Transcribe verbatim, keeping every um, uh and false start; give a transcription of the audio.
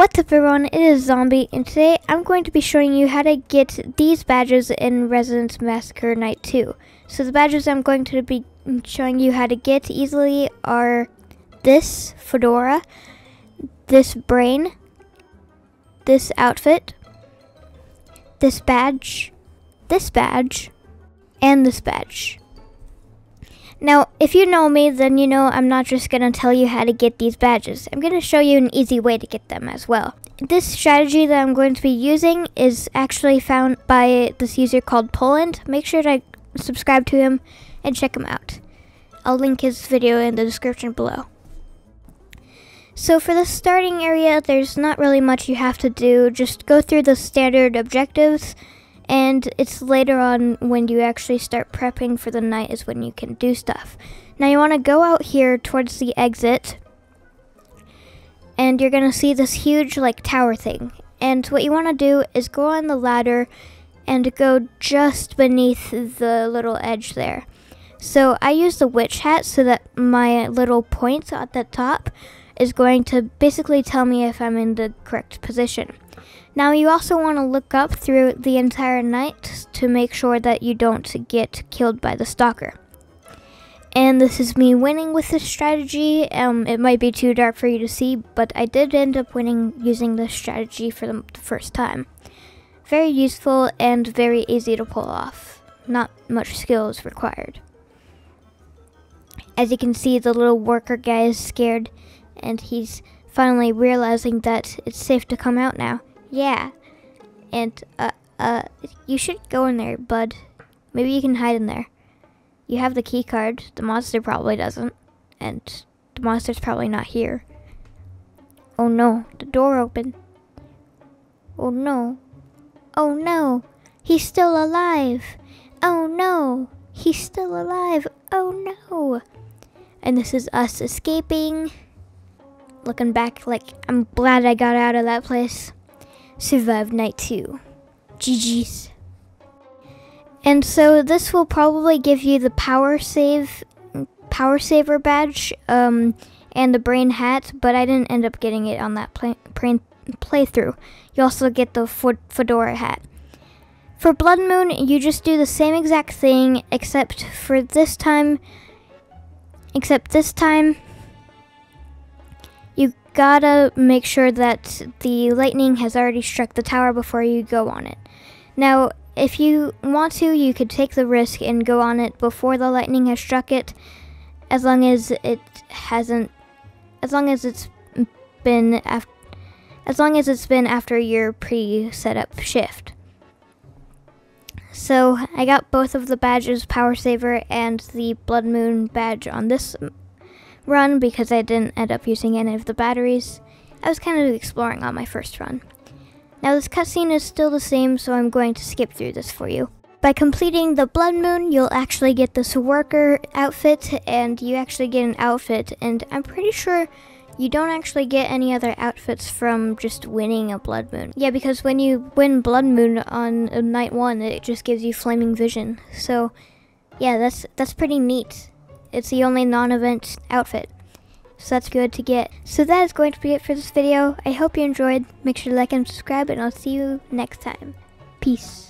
What's up everyone, it is Zombie, and today I'm going to be showing you how to get these badges in Residence Massacre Night two. So the badges I'm going to be showing you how to get easily are this fedora, this brain, this outfit, this badge, this badge, and this badge. Now, if you know me, then you know I'm not just going to tell you how to get these badges. I'm going to show you an easy way to get them as well. This strategy that I'm going to be using is actually found by this user called Polxnd. Make sure to subscribe to him and check him out. I'll link his video in the description below. So for the starting area, there's not really much you have to do. Just go through the standard objectives. And it's later on when you actually start prepping for the night is when you can do stuff. Now you want to go out here towards the exit. And you're going to see this huge like tower thing. And what you want to do is go on the ladder and go just beneath the little edge there. So I use the witch hat so that my little point at the top is going to basically tell me if I'm in the correct position. Now you also want to look up through the entire night to make sure that you don't get killed by the stalker. And this is me winning with this strategy. Um, it might be too dark for you to see, but I did end up winning using this strategy for the first time. Very useful and very easy to pull off. Not much skill is required. As you can see, the little worker guy is scared. And he's finally realizing that it's safe to come out now. Yeah. And, uh, uh, you should go in there, bud. Maybe you can hide in there. You have the key card. The monster probably doesn't. And the monster's probably not here. Oh no, the door opened. Oh no. Oh no, he's still alive. Oh no, he's still alive. Oh no. And this is us escaping. Looking back, like, I'm glad I got out of that place. Survived night two. G G's. And so this will probably give you the power save, power saver badge, um, and the brain hat. But I didn't end up getting it on that play, play, playthrough. You also get the fedora hat. For Bloodmoon, you just do the same exact thing, except for this time. Except this time. You gotta make sure that the lightning has already struck the tower before you go on it. Now, if you want to, you could take the risk and go on it before the lightning has struck it, as long as it hasn't, as long as it's been after, as long as it's been after your pre-setup shift. So I got both of the badges, Power Saver and the Blood Moon badge, on this run because I didn't end up using any of the batteries. I was kind of exploring on my first run. Now this cutscene is still the same, so I'm going to skip through this for you. By completing the Blood Moon, you'll actually get this worker outfit, and you actually get an outfit, and I'm pretty sure you don't actually get any other outfits from just winning a Blood Moon. Yeah, because when you win Blood Moon on night one, it just gives you Flaming Vision. So yeah, that's that's pretty neat. It's the only non-event outfit, so that's good to get. So that is going to be it for this video. I hope you enjoyed. Make sure to like and subscribe, and I'll see you next time. Peace.